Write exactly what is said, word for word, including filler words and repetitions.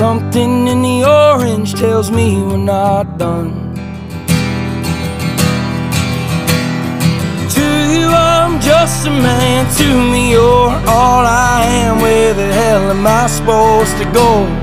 Something in the orange tells me we're not done. To you I'm just a man, to me you're all I am. Where the hell am I supposed to go?